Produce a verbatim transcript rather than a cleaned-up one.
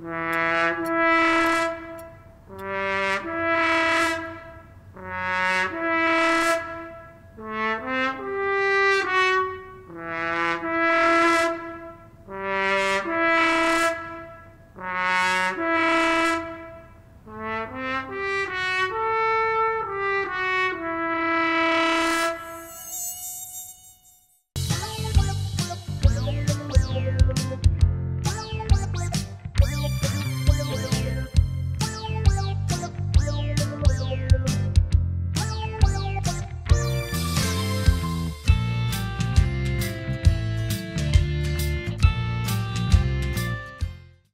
Right.